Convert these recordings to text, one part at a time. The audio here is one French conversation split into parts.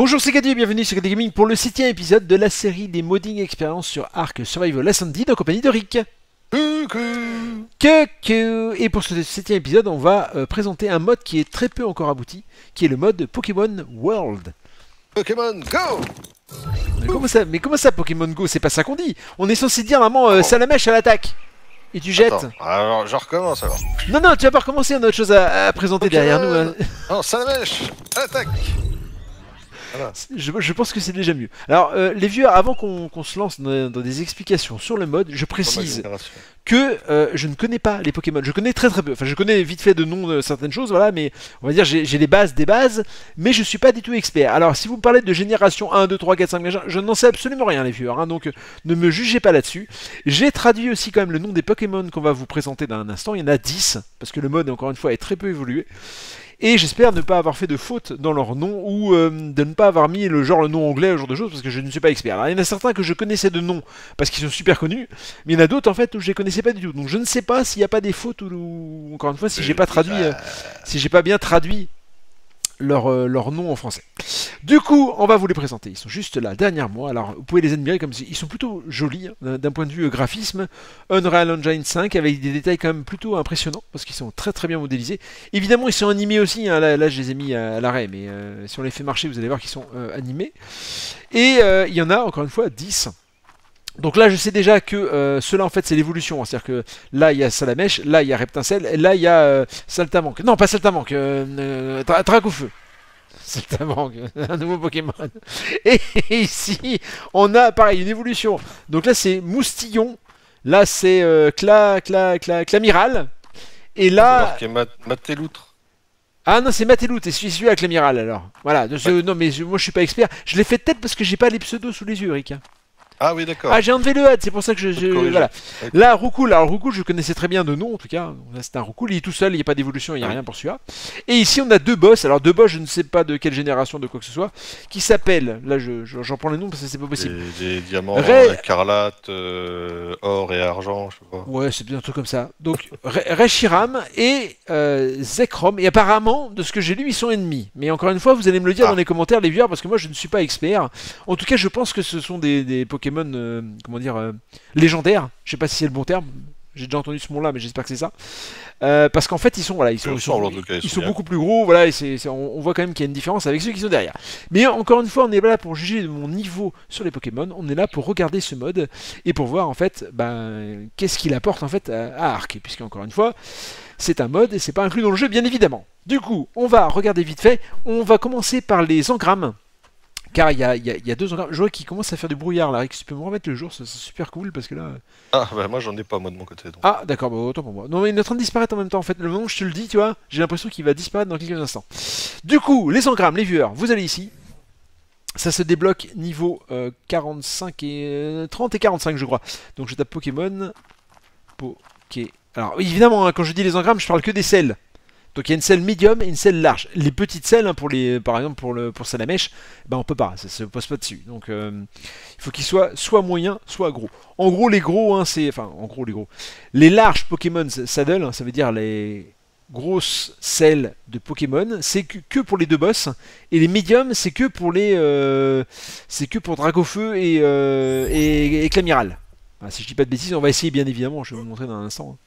Bonjour, c'est Gadu et bienvenue sur Gadu Gaming pour le 7ème épisode de la série des modding expériences sur Ark Survival Ascended en compagnie de Rick. Coucou. Et pour ce 7ème épisode, on va présenter un mode qui est très peu encore abouti, qui est le mode Pokémon World. Pokémon Go. Mais comment ça Pokémon Go? C'est pas ça qu'on dit. On est censé dire vraiment Salamèche à l'attaque. Et tu jettes. Attends, alors je recommence alors. Non, non, tu vas pas recommencer, on a autre chose à présenter Pokémon derrière nous. Non, Salamèche, attaque. Voilà. Je pense que c'est déjà mieux. Alors, les viewers, avant qu'on se lance dans des explications sur le mode, je précise que je ne connais pas les Pokémon. Je connais très peu. Enfin, je connais vite fait de nom de certaines choses, voilà, mais on va dire j'ai les bases des bases, mais je suis pas du tout expert. Alors, si vous me parlez de génération 1, 2, 3, 4, 5, je n'en sais absolument rien, les viewers, hein, donc ne me jugez pas là-dessus. J'ai traduit aussi quand même le nom des Pokémon qu'on va vous présenter dans un instant. Il y en a 10, parce que le mode, encore une fois, est très peu évolué. Et j'espère ne pas avoir fait de faute dans leur nom ou de ne pas avoir mis le nom anglais, ce genre de choses, parce que je ne suis pas expert. Alors, il y en a certains que je connaissais de nom parce qu'ils sont super connus, mais il y en a d'autres en fait où je les connaissais pas du tout. Donc je ne sais pas s'il n'y a pas des fautes ou encore une fois si j'ai pas traduit, si j'ai pas bien traduit leur nom en français. Du coup, on va vous les présenter. Ils sont juste là, derrière moi. Alors vous pouvez les admirer comme ils sont plutôt jolis hein, d'un point de vue graphisme. Unreal Engine 5 avec des détails quand même plutôt impressionnants parce qu'ils sont très très bien modélisés. Évidemment, ils sont animés aussi. Hein. Là, je les ai mis à l'arrêt, mais si on les fait marcher, vous allez voir qu'ils sont animés. Et il y en a encore une fois 10. Donc là, je sais déjà que cela en fait c'est l'évolution, hein. C'est-à-dire que là il y a Salamèche, là il y a Reptincelle, et là il y a Saltamanque. Non, pas Saltamanque, Dracaufeu. Saltamanque, un nouveau Pokémon. Et ici, on a pareil une évolution. Donc là c'est Moustillon, là c'est Clamiral, et là. Mateloutre. Ah non, c'est Mateloutre, et celui à Clamiral alors. Voilà. Ouais. Non mais moi je suis pas expert. Je l'ai fait peut-être parce que j'ai pas les pseudos sous les yeux, Rick. Ah oui, d'accord. Ah, j'ai enlevé le HUD, c'est pour ça que voilà. Là, Roucool. Alors, Roucool, je connaissais très bien de nom, en tout cas. C'est un Roucool, il est tout seul, il n'y a pas d'évolution, il n'y a rien pour celui-là. Et ici, on a deux boss. Alors, deux boss, je ne sais pas de quelle génération, de quoi que ce soit, qui s'appellent. Là, j'en prends les noms parce que c'est pas possible. Des diamants, écarlate, or et argent, je sais pas. Ouais, c'est bien un truc comme ça. Donc, Reshiram et Zekrom. Et apparemment, de ce que j'ai lu, ils sont ennemis. Mais encore une fois, vous allez me le dire dans les commentaires, les viewers, parce que moi, je ne suis pas expert. En tout cas, je pense que ce sont des Pokémon. Comment dire, légendaire, je sais pas si c'est le bon terme, j'ai déjà entendu ce mot là mais j'espère que c'est ça, parce qu'en fait ils sont beaucoup plus gros, voilà, et on voit quand même qu'il y a une différence avec ceux qui sont derrière, mais encore une fois on n'est pas là pour juger de mon niveau sur les Pokémon, on est là pour regarder ce mode et pour voir en fait qu'est-ce qu'il apporte en fait à Ark, puisque encore une fois c'est un mode et c'est pas inclus dans le jeu bien évidemment. Du coup on va regarder vite fait, on va commencer par les engrammes. Car il y a deux engrammes. Je vois qu'il commence à faire du brouillard là. Tu peux me remettre le jour, c'est super cool parce que là. Ah bah moi j'en ai pas moi de mon côté. Donc. Ah d'accord, bah, autant pour moi. Non mais il est en train de disparaître en même temps en fait. Le moment où je te le dis, tu vois, j'ai l'impression qu'il va disparaître dans quelques instants. Du coup, les engrammes, les viewers, vous allez ici. Ça se débloque niveau 45 et 30 et 45 je crois. Donc je tape Pokémon. Alors évidemment, hein, quand je dis les engrammes, je parle que des selles. Donc il y a une selle médium et une selle large. Les petites selles, hein, par exemple pour Salamèche, ben on peut pas, ça se pose pas dessus. Donc il faut qu'ils soient soit moyens, soit gros. En gros les gros, hein, c'est, enfin en gros les gros, les larges Pokémon saddle, hein, ça veut dire les grosses selles de Pokémon, c'est que pour les deux boss. Et les médiums, c'est que pour les, c'est que pour Dracaufeu et Clamiral. Enfin, si je dis pas de bêtises, on va essayer bien évidemment. Je vais vous montrer dans un instant.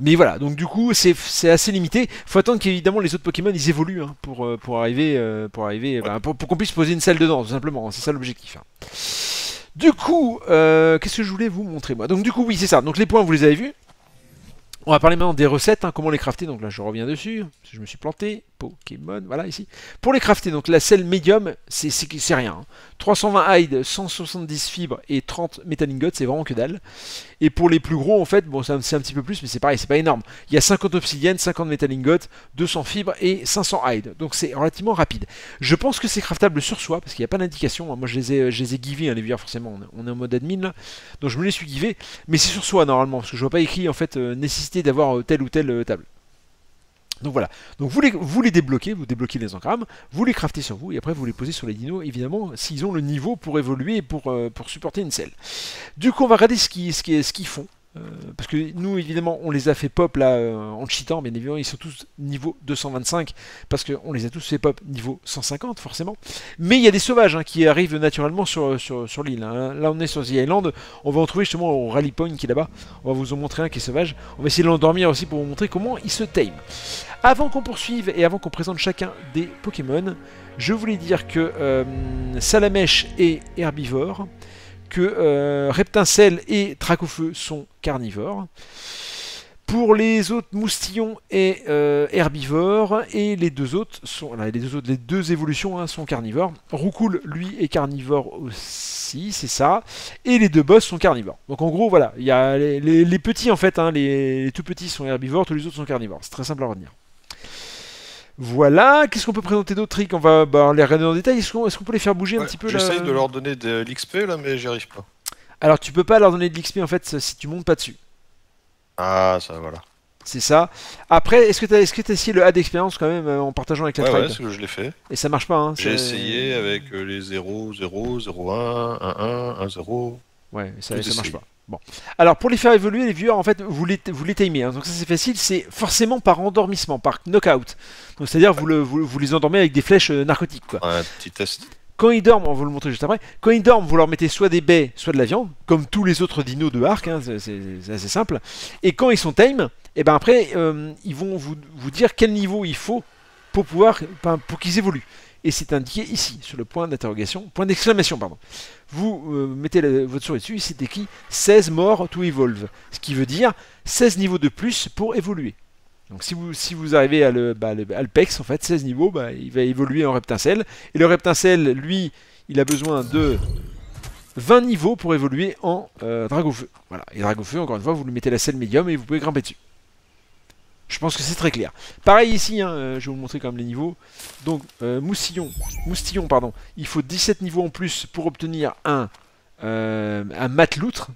Mais voilà, donc du coup c'est assez limité. Faut attendre qu'évidemment les autres Pokémon ils évoluent hein, pour arriver ouais. Bah, pour qu'on puisse poser une selle dedans tout simplement. C'est ça l'objectif. Hein. Du coup, qu'est-ce que je voulais vous montrer moi? Donc du coup oui c'est ça. Donc les points vous les avez vus. On va parler maintenant des recettes, hein, comment les crafter. Donc là je reviens dessus parce que je me suis planté. Pokémon, voilà ici. Pour les crafter, donc la selle médium c'est rien. Hein. 320 hide, 170 fibres et 30 métalingots, c'est vraiment que dalle. Et pour les plus gros en fait, bon c'est un petit peu plus mais c'est pareil, c'est pas énorme. Il y a 50 obsidiennes, 50 métalingots, 200 fibres et 500 hide. Donc c'est relativement rapide. Je pense que c'est craftable sur soi parce qu'il n'y a pas d'indication. Hein. Moi je les ai givés hein, les viewers forcément, on est en mode admin là. Donc je me les suis givés, mais c'est sur soi normalement parce que je vois pas écrit en fait nécessité d'avoir telle ou telle table. Donc voilà, donc vous les débloquez, vous débloquez les engrammes, vous les craftez sur vous et après vous les posez sur les dinos, évidemment, s'ils ont le niveau pour évoluer et pour supporter une selle. Du coup, on va regarder ce qu'ils font. Parce que nous, évidemment, on les a fait pop là en cheatant, bien évidemment, ils sont tous niveau 225, parce qu'on les a tous fait pop niveau 150, forcément. Mais il y a des sauvages hein, qui arrivent naturellement sur l'île. Hein. Là, on est sur The Island, on va en trouver justement au Rally Point qui est là-bas. On va vous en montrer un qui est sauvage. On va essayer de l'endormir aussi pour vous montrer comment il se tame. Avant qu'on poursuive et avant qu'on présente chacun des Pokémon, je voulais dire que Salamèche est herbivore, que Reptincelle et Dracaufeu sont carnivores. Pour les autres, Moustillon est herbivore et les deux autres sont, les deux évolutions hein, sont carnivores. Roucool, lui, est carnivore aussi, c'est ça. Et les deux boss sont carnivores. Donc en gros, voilà, il y a les petits en fait, hein, les tout petits sont herbivores, tous les autres sont carnivores. C'est très simple à retenir. Voilà, qu'est-ce qu'on peut présenter d'autres tricks? On va les regarder en détail. Est-ce qu'on peut les faire bouger un petit peu? J'essaye de leur donner de l'XP là, mais j'y arrive pas. Alors tu peux pas leur donner de l'XP en fait si tu montes pas dessus. Ah ça voilà. C'est ça. Après, est-ce que t'as essayé le A d'expérience quand même en partageant avec la tribe? Ouais, parce que je l'ai fait. Et ça marche pas hein. J'ai essayé avec les 0, 0, 0, 1, 1, 1, 1, 0. Ouais, ça marche pas. Bon. Alors pour les faire évoluer, les viewers, en fait, vous les timez. Hein. Donc ça c'est facile, c'est forcément par endormissement, par knockout. Donc c'est-à-dire vous les endormez avec des flèches narcotiques. Quoi. Un petit test. Quand ils dorment, on va vous le montrer juste après, quand ils dorment, vous leur mettez soit des baies, soit de la viande, comme tous les autres dinos de Ark, hein, c'est assez simple. Et quand ils sont tame, et ben après, ils vont vous dire quel niveau il faut pour qu'ils évoluent. Et c'est indiqué ici, sur le point d'interrogation, point d'exclamation, pardon. Vous mettez votre souris dessus, c'est écrit 16 morts to evolve, ce qui veut dire 16 niveaux de plus pour évoluer. Donc si vous arrivez à le pex, en fait, 16 niveaux, bah, il va évoluer en Reptincelle. Et le Reptincelle, lui, il a besoin de 20 niveaux pour évoluer en Dracaufeu. Voilà, et Dracaufeu, encore une fois, vous lui mettez la selle médium et vous pouvez grimper dessus. Je pense que c'est très clair. Pareil ici, hein, je vais vous montrer quand même les niveaux. Donc, Moustillon, pardon, il faut 17 niveaux en plus pour obtenir un Mateloutre.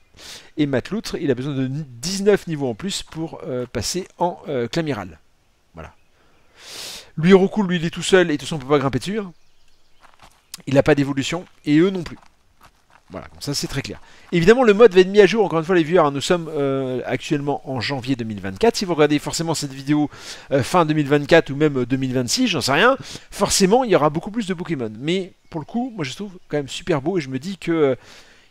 Et Mateloutre, il a besoin de 19 niveaux en plus pour passer en Clamiral. Voilà. Lui, Roucool, lui, il est tout seul, et tout ça, on ne peut pas grimper dessus. Hein. Il n'a pas d'évolution, et eux non plus. Voilà, comme ça c'est très clair. Évidemment, le mode va être mis à jour, encore une fois les viewers, hein, nous sommes actuellement en janvier 2024. Si vous regardez forcément cette vidéo fin 2024 ou même 2026, j'en sais rien, forcément il y aura beaucoup plus de Pokémon. Mais pour le coup, moi je trouve quand même super beau et je me dis que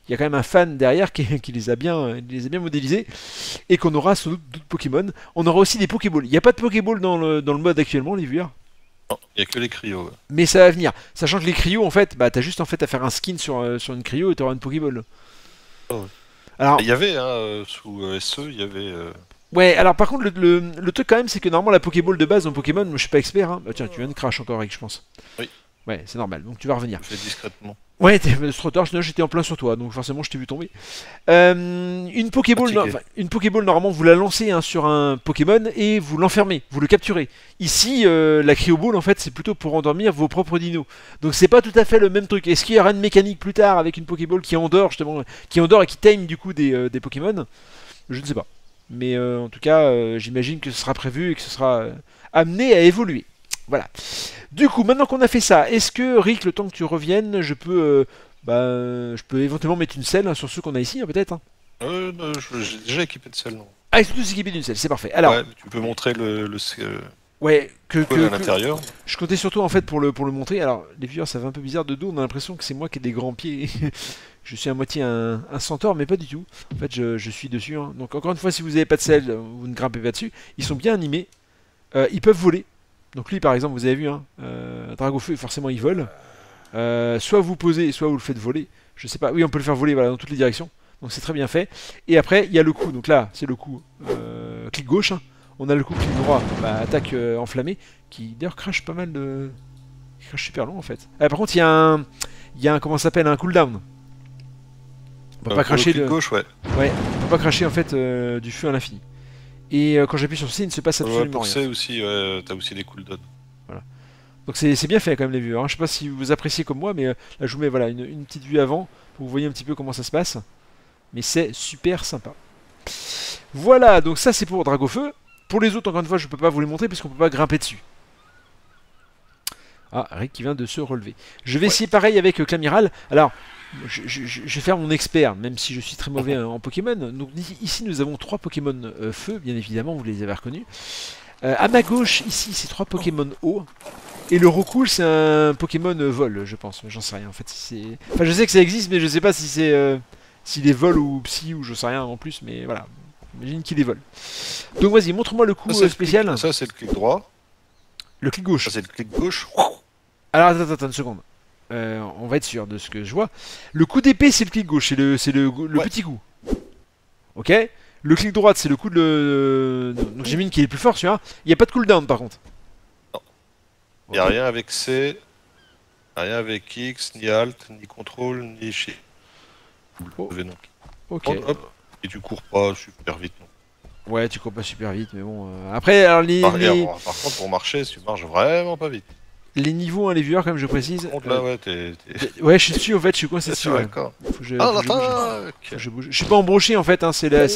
il y a quand même un fan derrière qui les a bien modélisés et qu'on aura sans doute d'autres Pokémon. On aura aussi des Pokéballs. Il n'y a pas de Pokéball dans le mode actuellement, les viewers. Non, il n'y a que les cryos. Ouais. Mais ça va venir. Sachant que les cryos, en fait, bah, t'as juste en fait, à faire un skin sur une cryo et t'auras une Pokéball. Oh, ouais. Alors, il y avait, hein, sous SE, il y avait... Ouais, alors par contre, le truc quand même, c'est que normalement, la Pokéball de base dans Pokémon, moi je suis pas expert. Hein. Bah, tiens, tu viens de crash encore, Rick, je pense. Oui. Ouais, c'est normal, donc tu vas revenir. Je fais discrètement. Ouais, Strotard, j'étais en plein sur toi, donc forcément je t'ai vu tomber. Une Pokéball, normalement, vous la lancez hein, sur un Pokémon et vous l'enfermez, vous le capturez. Ici, la Cryoball, en fait, c'est plutôt pour endormir vos propres dinos. Donc c'est pas tout à fait le même truc. Est-ce qu'il y aura une mécanique plus tard avec une Pokéball qui endort, justement, qui endort et qui tame du coup des Pokémon? Je ne sais pas. Mais en tout cas, j'imagine que ce sera prévu et que ce sera amené à évoluer. Voilà. Du coup, maintenant qu'on a fait ça, est-ce que Rick, le temps que tu reviennes, je peux éventuellement mettre une selle hein, sur ceux qu'on a ici, hein, peut-être hein. J'ai déjà équipé de selle. Non. Ah, ils sont tous équipés d'une selle, c'est parfait. Alors, ouais, tu peux montrer à l'intérieur. Je comptais surtout en fait pour le montrer. Alors, les viewers, ça fait un peu bizarre de dos. On a l'impression que c'est moi qui ai des grands pieds. Je suis à moitié un centaure, mais pas du tout. En fait, je suis dessus. Hein. Donc, encore une fois, si vous n'avez pas de selle, vous ne grimpez pas dessus. Ils sont bien animés. Ils peuvent voler. Donc lui par exemple, vous avez vu, hein, Dracaufeu, forcément il vole. Soit vous posez, soit vous le faites voler. Je sais pas, oui on peut le faire voler voilà, dans toutes les directions. Donc c'est très bien fait. Et après, il y a le coup, donc là c'est le coup clic gauche. Hein. On a le coup clic droit, bah, attaque enflammée, qui d'ailleurs crache pas mal de... Il crache super long en fait. Ah, par contre, il y a un comment ça s'appelle, un cooldown. On peut pas cracher de... gauche, ouais. Ouais, on peut pas cracher en fait du feu à l'infini. Et quand j'appuie sur C, il ne se passe absolument rien. Aussi, t'as aussi des cooldowns. Voilà. Donc c'est bien fait quand même les viewers. Hein. Je sais pas si vous appréciez comme moi, mais là je vous mets voilà, une petite vue avant pour que vous voyez un petit peu comment ça se passe. Mais c'est super sympa. Voilà, donc ça c'est pour Dracaufeu. Pour les autres, encore une fois, je peux pas vous les montrer parce qu'on peut pas grimper dessus. Ah, Rick qui vient de se relever. Je vais essayer pareil avec Clamiral. Alors, je vais faire mon expert, même si je suis très mauvais en Pokémon. Donc ici, nous avons 3 Pokémon feu, bien évidemment, vous les avez reconnus. À ma gauche, ici, c'est 3 Pokémon eau. Et le Roucool, c'est un Pokémon vol, je pense. J'en sais rien, en fait. Si enfin, je sais que ça existe, mais je sais pas si c'est... s'il est vol ou psy, ou je sais rien en plus, mais voilà. Imagine qu'il est vol. Donc vas-y, montre-moi le coup ça, spécial. Ça, c'est le clic droit. Le clic gauche. Ça, c'est le clic gauche. Alors, attends une seconde. On va être sûr de ce que je vois. Le coup d'épée, c'est le clic gauche, c'est le petit coup. Ok. Le clic droit, c'est le coup de le... Donc j'ai mis une qui est le plus fort, celui-là. Il n'y a pas de cooldown, par contre. Non. Il n'y a rien avec C, rien avec X, ni Alt, ni Contrôle, ni Shift. Oh. Ok. Hop. Et tu cours pas super vite, non. Ouais, tu cours pas super vite, mais bon... Après, alors par contre, pour marcher, tu marches vraiment pas vite. Les niveaux, hein, les viewers, comme je précise... Par contre, là, ouais, t'es... Ouais, je suis dessus, en fait, je suis coincé dessus. Ouais. Faut que je... Ah, je bouge. Je suis pas embroché, en fait, hein, c'est la...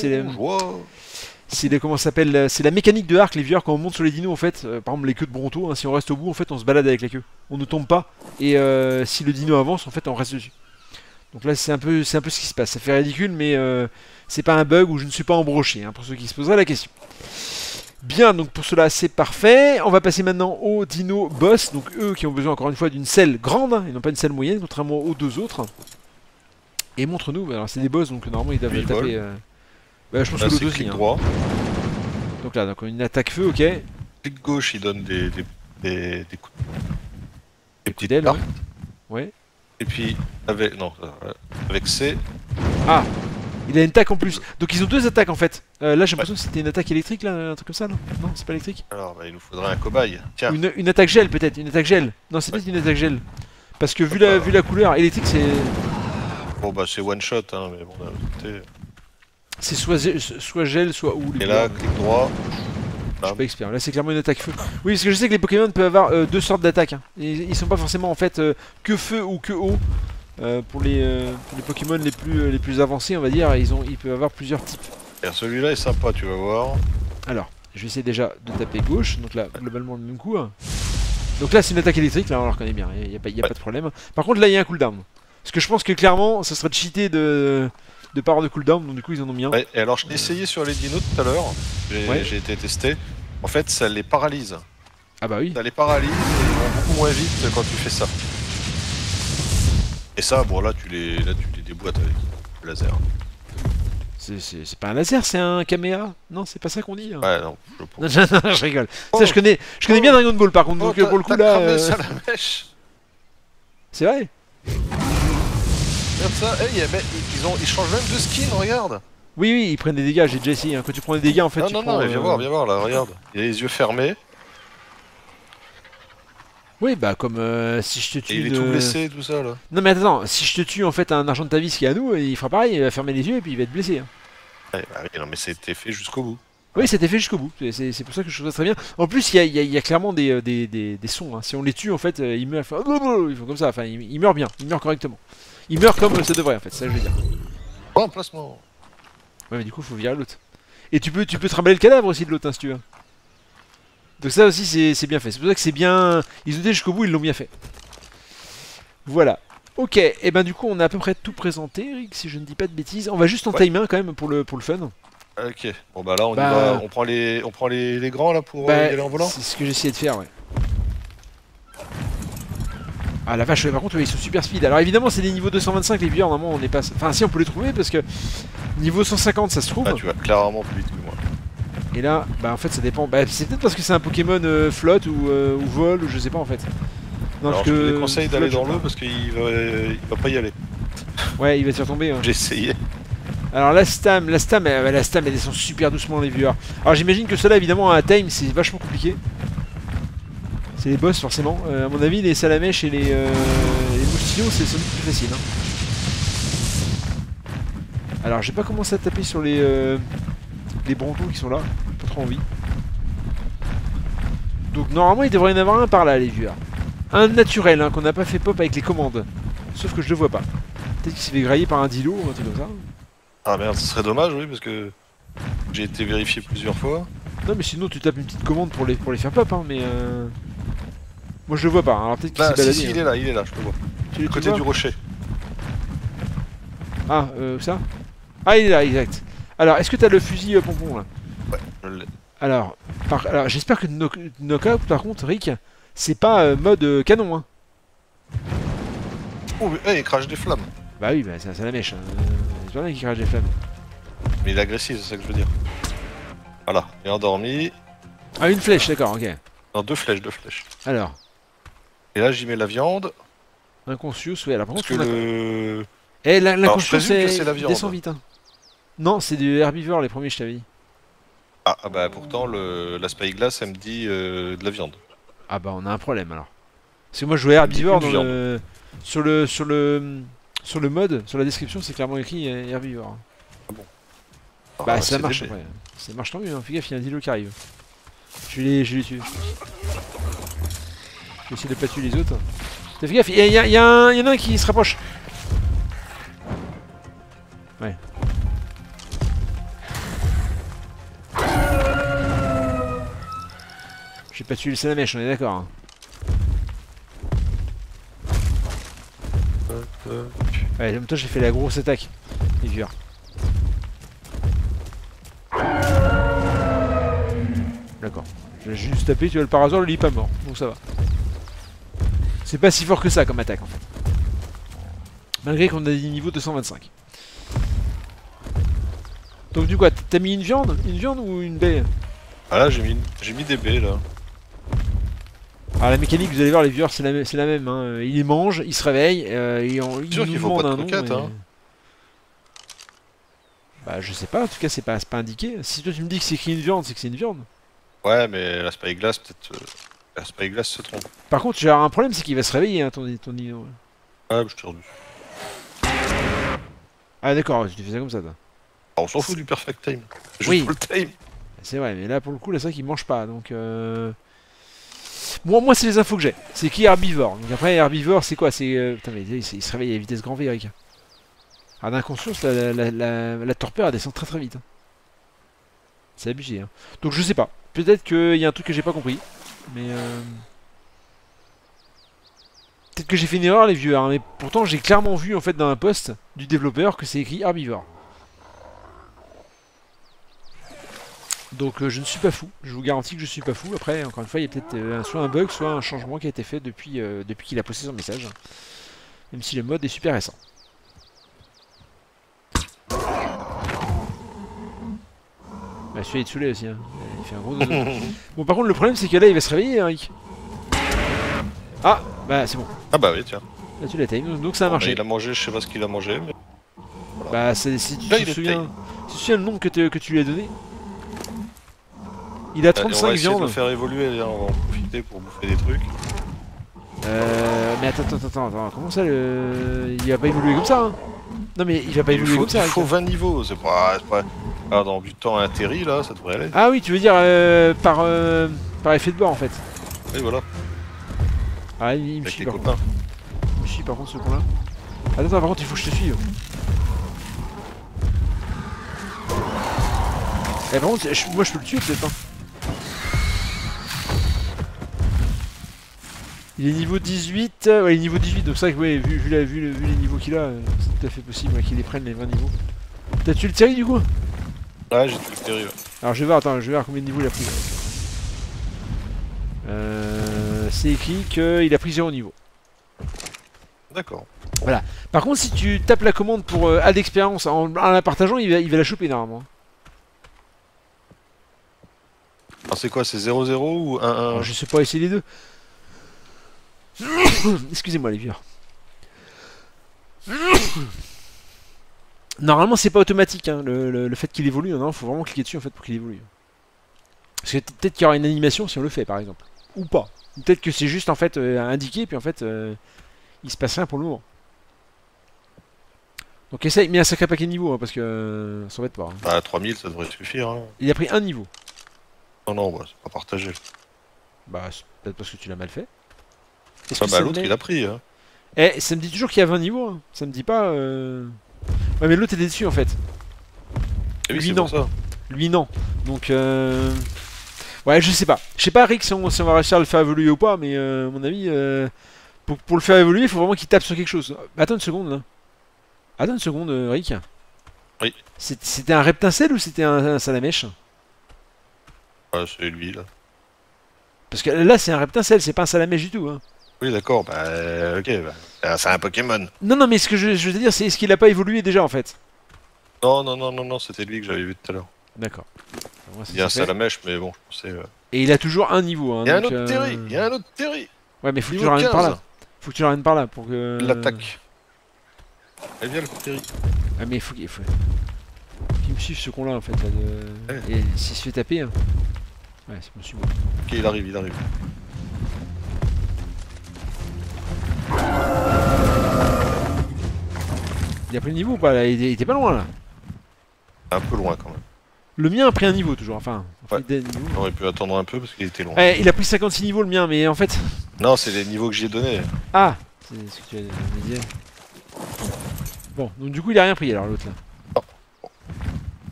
Comment ça s'appelle? C'est la mécanique de Ark, les viewers, quand on monte sur les dinos, en fait, par exemple, les queues de Bronto, hein, si on reste au bout, en fait, on se balade avec la queue. On ne tombe pas, et si le dino avance, en fait, on reste dessus. Donc là, c'est un peu ce qui se passe. Ça fait ridicule, mais c'est pas un bug où je ne suis pas embroché, hein, pour ceux qui se poseraient la question. Bien, donc pour cela, c'est parfait. On va passer maintenant aux dino boss. Donc eux qui ont besoin, encore une fois, d'une selle grande, et non pas une selle moyenne, contrairement aux deux autres. Et montre-nous. Alors, c'est des boss, donc normalement, ils doivent taper... Bah, je pense que le dos, clic droit. Donc là, donc, une attaque feu, ok. Clic gauche, il donne des coups d'aile. Ouais. Et puis, avec... Non, avec C... Ah, il a une attaque en plus. Donc ils ont 2 attaques en fait. Là j'ai l'impression que c'était une attaque électrique, là, un truc comme ça, non? Non, c'est pas électrique. Alors bah, il nous faudrait un cobaye. Tiens. Une attaque gel peut-être, une attaque gel. Non, c'est peut-être une attaque gel. Parce que vu la couleur, électrique c'est... Bon bah c'est one shot, hein, mais bon d'un côté... C'est soit gel, soit ou. Et là, clic droit... Je suis pas expert, là c'est clairement une attaque feu. Oui, parce que je sais que les Pokémon peuvent avoir 2 sortes d'attaques. Hein. Ils sont pas forcément en fait que feu ou que eau. Pour les Pokémon les plus avancés, on va dire, ils peuvent avoir plusieurs types. Celui-là est sympa, tu vas voir. Alors, je vais essayer déjà de taper gauche, donc là globalement le même coup. Hein. Donc là c'est une attaque électrique, là on le reconnaît bien, il n'y a, pas de problème. Par contre là il y a un cooldown. Parce que je pense que clairement ça serait cheaté de pas avoir de cooldown, donc du coup ils en ont mis un. Ouais, et alors je l'ai essayé sur les dinos tout à l'heure, j'ai été testé, en fait ça les paralyse. Ah bah oui. Ça les paralyse et ils vont beaucoup moins vite quand tu fais ça. Et ça, bon là tu les déboîtes avec le laser. C'est pas un laser, c'est un caméra. Non, c'est pas ça qu'on dit. Hein. Ouais, non, je rigole. Oh, ça, je connais bien Dragon Ball par contre, donc pour le coup là... Salamèche. C'est vrai. Regarde ça, hey, ils changent même de skin, regarde. Oui, oui, ils prennent des dégâts, j'ai déjà essayé, hein. Quand tu prends des dégâts en fait... Non, mais viens voir là, regarde. Il a les yeux fermés. Oui, bah comme si je te tue... Et il est tout blessé, tout ça, là. Non mais attends, si je te tue en fait un argent de ta vie, ce qui est à nous, il fera pareil, il va fermer les yeux et puis il va être blessé. Hein. Ouais, bah oui, non mais c'était fait jusqu'au bout. Oui, c'était fait jusqu'au bout, c'est pour ça que je trouve ça très bien. En plus, il y a clairement des sons, hein. Si on les tue en fait, ils meurent, ils font comme ça, enfin ils meurent bien, ils meurent correctement. Ils meurent comme ça devrait en fait, ça je veux dire. Bon placement. Ouais mais du coup, faut virer l'autre. Et tu peux trimballer le cadavre aussi de l'autre, hein, si tu veux. Donc ça aussi c'est bien fait, c'est pour ça que c'est bien... Ils ont été jusqu'au bout, ils l'ont bien fait. Voilà. Ok, et ben du coup on a à peu près tout présenté, Rick, si je ne dis pas de bêtises. On va juste en time 1 quand même pour le fun. Ok, bon bah là on y va, on prend les grands là pour y aller en volant. C'est ce que j'essayais de faire, ouais. Ah la vache, ouais, par contre ouais, ils sont super speed. Alors évidemment c'est des niveaux 225 les viewers, normalement on est pas... Enfin si on peut les trouver parce que niveau 150 ça se trouve. Ah tu vas clairement plus vite que moi. Et là, bah en fait ça dépend, bah c'est peut-être parce que c'est un Pokémon flotte ou vol, ou je sais pas en fait. Non, alors je te déconseille d'aller dans l'eau parce qu'il va pas y aller. Ouais, il va se retomber. Hein. J'ai essayé. Alors la Stam elle descend super doucement les viewers. Alors j'imagine que cela évidemment à time c'est vachement compliqué. C'est les boss forcément, à mon avis les Salamèche et les Moustillons c'est sans doute plus facile. Hein. Alors j'ai pas commencé à taper sur les Brontos qui sont là, pas trop envie. Donc normalement il devrait y en avoir un par là les viewers. Un naturel hein, qu'on n'a pas fait pop avec les commandes. Sauf que je le vois pas. Peut-être qu'il s'est fait grailler par un dilo ou un truc comme ça. Ah merde, ce serait dommage oui parce que j'ai été vérifié plusieurs fois. Non mais sinon tu tapes une petite commande pour les faire pop hein mais Moi je le vois pas, hein. Alors peut-être qu'il s'est baladé. Si, si, il est là, je le vois. Du côté du rocher. Ah, ça? Ah, il est là, exact. Alors, est-ce que t'as le fusil pompon là? Ouais, je l'ai. Alors, alors j'espère que Knockout, par contre, Rick, c'est pas mode canon, hein. Oh, mais hey, il crache des flammes. Bah oui, bah c'est la mèche. C'est pas mal qu'il crache des flammes. Mais il est agressif, c'est ça que je veux dire. Voilà, il est endormi. Ah, une flèche, d'accord, ok. Non, deux flèches, deux flèches. Alors. Et là, j'y mets la viande. L'inconscious, ouais, alors par contre, le... Eh, l'inconscious, c'est la viande. Descends vite, hein. Non, c'est des herbivores, les premiers, je t'avais dit. Ah, ah bah pourtant, l'aspect glace, elle me dit de la viande. Ah bah on a un problème alors. Parce que moi je jouais herbivore dans le... Sur le mode, sur la description, c'est clairement écrit herbivore. Ah bon. Ah bah ça marche après. Ça marche tant mieux, hein. Fais gaffe, il y a un dilo qui arrive. Je les tue. Je vais essayer de pas tuer les autres. Fais gaffe, il y en a un qui se rapproche. Ouais. J'ai pas tué le Salamèche, on est d'accord. Ouais, en même temps j'ai fait la grosse attaque. Il est dur. D'accord. J'ai juste tapé, tu vois le parasoir, lui il est pas mort. Donc ça va. C'est pas si fort que ça comme attaque en fait. Malgré qu'on a des niveaux 225. Donc du coup, t'as mis une viande? Une viande ou une baie? Ah là j'ai mis des baies là. Alors la mécanique, vous allez voir les viewers, c'est la même. Hein. Ils les mangent, ils se réveillent, et on, ils nous demandent un nom. Et... Hein. Bah je sais pas, en tout cas c'est pas indiqué. Si toi tu me dis que c'est écrit une viande, c'est que c'est une viande. Ouais mais l'aspect glace peut-être... L'aspect glace se trompe. Par contre j'ai un problème, c'est qu'il va se réveiller hein, ton niveau. Ouais je t'ai dessus. Ah d'accord, tu fais ça comme ça toi. Ah, on s'en fout du perfect time. Juste oui. Pour le time. C'est vrai, mais là pour le coup, là c'est vrai qu'il mange pas, donc moi c'est les infos que j'ai, c'est qui est herbivore. Donc après herbivore c'est quoi? C'est putain mais il se réveille à vitesse grand V Eric. Ah d'inconscience la torpeur elle descend très très vite. Hein. C'est abusé hein. Donc je sais pas. Peut-être qu'il y a un truc que j'ai pas compris. Mais peut-être que j'ai fait une erreur les vieux, hein, mais pourtant j'ai clairement vu en fait dans un post du développeur que c'est écrit herbivore. Donc je ne suis pas fou, je vous garantis que je suis pas fou. Après, encore une fois, il y a peut-être soit un bug, soit un changement qui a été fait depuis qu'il a posté son message. Même si le mode est super récent. Bah celui-là est de saoulé aussi, hein. Il fait un gros dodo. Bon par contre le problème c'est que là il va se réveiller Eric. Ah bah c'est bon. Ah bah oui tiens. Là tu l'as time, donc ça a marché. Il a mangé, je sais pas ce qu'il a mangé mais... Voilà. Bah si tu te souviens le nombre que tu lui as donné. Il a 35 viandes. On va essayer de le faire évoluer, on va en profiter pour bouffer des trucs. Mais attends, comment ça le... Il va pas évoluer comme ça hein. Non mais il va pas évoluer comme ça. Il faut 20 niveaux, c'est pas... Ah, dans du temps atterri là, ça devrait aller. Ah oui, tu veux dire par effet de bord en fait. Oui voilà. Ah il me suit par contre. Il me suit par contre ce con là. Attends, par contre il faut que je te suive. Eh par contre, moi je peux le tuer peut-être hein. Il est niveau 18, ouais, il est niveau 18, donc c'est vrai que ouais, vu les niveaux qu'il a, c'est tout à fait possible ouais, qu'il les prenne les 20 niveaux. T'as tué le Terry du coup? Ouais, j'ai tué le Terry. Ouais. Alors je vais voir, attends, je vais voir combien de niveaux il a pris. C'est écrit qu'il a pris 0 niveau. D'accord. Voilà. Par contre, si tu tapes la commande pour A d'expérience en la partageant, il va la choper normalement. Alors c'est quoi, c'est 0-0 ou 1-1? Je sais pas, essayer les deux. Excusez-moi les vieux. Normalement c'est pas automatique hein, le fait qu'il évolue, non, faut vraiment cliquer dessus en fait pour qu'il évolue. Parce que peut-être qu'il y aura une animation si on le fait par exemple. Ou pas. Peut-être que c'est juste en fait indiqué puis en fait il se passe rien pour le moment. Donc essaye, mais un sacré paquet de niveaux hein, parce que ça va pas. Hein. Bah 3000 ça devrait suffire. Hein. Il a pris un niveau. Non non, bah, c'est pas partagé. Bah c'est peut-être parce que tu l'as mal fait. Ah bah l'autre il a pris hein. Eh ça me dit toujours qu'il y a 20 niveaux hein. Ça me dit pas Ouais mais l'autre était dessus en fait. Et lui non. Lui non. Donc Ouais, je sais pas. Je sais pas, Rick, si on va réussir à le faire évoluer ou pas, mais à mon avis, pour le faire évoluer, il faut vraiment qu'il tape sur quelque chose. Attends une seconde, là. Attends une seconde, Rick. Oui. C'était un Reptincelle ou c'était un Salamèche? Ah, c'est lui, là. Parce que là, c'est un Reptincelle, c'est pas un Salamèche du tout, hein. Oui, d'accord, bah, ok, bah, c'est un Pokémon. Non, non, mais ce que je veux dire, c'est est-ce qu'il a pas évolué déjà, en fait? Non, non, non, non, non, c'était lui que j'avais vu tout à l'heure. D'accord. Il y a un Salamèche, mais bon, je sais. Et il a toujours un niveau, hein. Il y a un autre Terry, il y a un autre Terry. Ouais, mais faut que tu ramènes par là. Faut que tu ramènes par là pour que... L'attaque. Eh bien, le Terry. Ah, mais faut qu'il me suive ce con là, en fait. Et s'il se fait taper, hein. Ouais, c'est bon, c'est bon. Ok, il arrive, il arrive. Il a pris le niveau ou pas là? Il était pas loin là. Un peu loin quand même. Le mien a pris un niveau toujours, enfin. Ouais. On aurait pu attendre un peu parce qu'il était loin. Ouais, il a pris 56 niveaux le mien, mais en fait. Non, c'est les niveaux que j'ai donnés. Ah, c'est ce que tu as dit. Bon, donc du coup il a rien pris alors l'autre là. Non.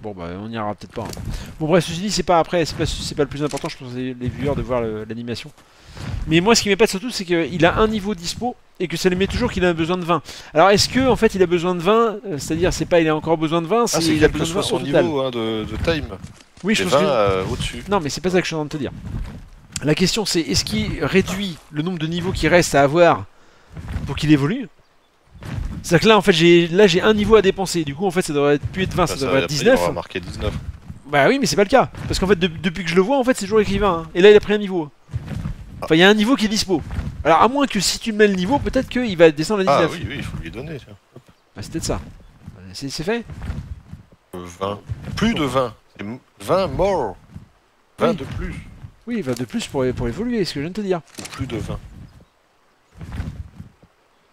Bon bah on y aura peut-être pas. Hein. Bon bref, ceci dit, c'est pas après, c'est pas le plus important, je pense les viewers de voir l'animation. Mais moi ce qui m'épate surtout c'est qu'il a un niveau dispo et que ça lui met toujours qu'il a besoin de 20. Alors est-ce que en fait il a besoin de 20, c'est-à-dire c'est pas il a encore besoin de 20, c'est il a besoin de 20 au total. Niveau hein, de time. Oui, je pense que... au-dessus. Non mais c'est pas ça que je suis en train de te dire. La question c'est est-ce qu'il réduit le nombre de niveaux qu'il reste à avoir pour qu'il évolue? C'est-à-dire que là en fait j'ai un niveau à dépenser, du coup en fait ça devrait plus être 20, bah, ça devrait être 19. Il aura marqué 19. Bah oui mais c'est pas le cas, parce qu'en fait depuis que je le vois en fait c'est toujours écrit 20, hein. Et là il a pris un niveau. Enfin, il y a un niveau qui est dispo. Alors, à moins que si tu mets le niveau, peut-être qu'il va descendre à 19. Ah oui, oui, il faut lui donner. Bah, c'est peut-être ça. C'est fait 20. Plus de 20. 20 more. 20 oui. De plus. Oui, 20 de plus pour évoluer, ce que je viens de te dire. Plus de 20.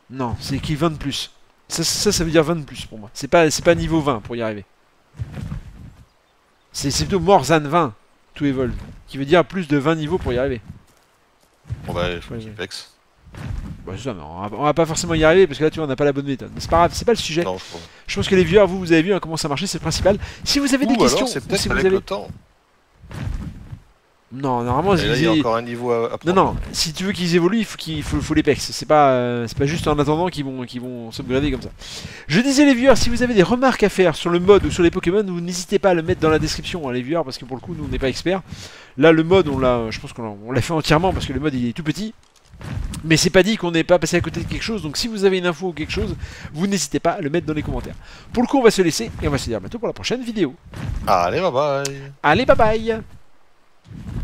Non, c'est écrit 20 de plus. Ça veut dire 20 de plus pour moi. C'est pas niveau 20 pour y arriver. C'est plutôt more than 20 to evolve. Qui veut dire plus de 20 niveaux pour y arriver. Bon bah il faut qu'il vexe. Bah c'est ça, mais on va pas forcément y arriver parce que là tu vois on n'a pas la bonne méthode. Mais c'est pas grave, c'est pas le sujet. Non, je pense que les viewers, vous avez vu hein, comment ça marchait, c'est le principal. Si vous avez des questions, c'est peut-être si avec vous avez... le temps. Non, normalement là, il y a encore un niveau à prendre. Non, non, si tu veux qu'ils évoluent, il faut les pex. C'est pas juste en attendant qu'ils vont s'upgrader comme ça. Je disais les viewers, si vous avez des remarques à faire sur le mode ou sur les Pokémon, vous n'hésitez pas à le mettre dans la description hein, les viewers, parce que pour le coup nous on n'est pas experts. Là le mode je pense qu'on l'a fait entièrement parce que le mode il est tout petit. Mais c'est pas dit qu'on n'est pas passé à côté de quelque chose, donc si vous avez une info ou quelque chose, vous n'hésitez pas à le mettre dans les commentaires. Pour le coup on va se laisser et on va se dire à bientôt pour la prochaine vidéo. Allez bye bye. Allez bye bye.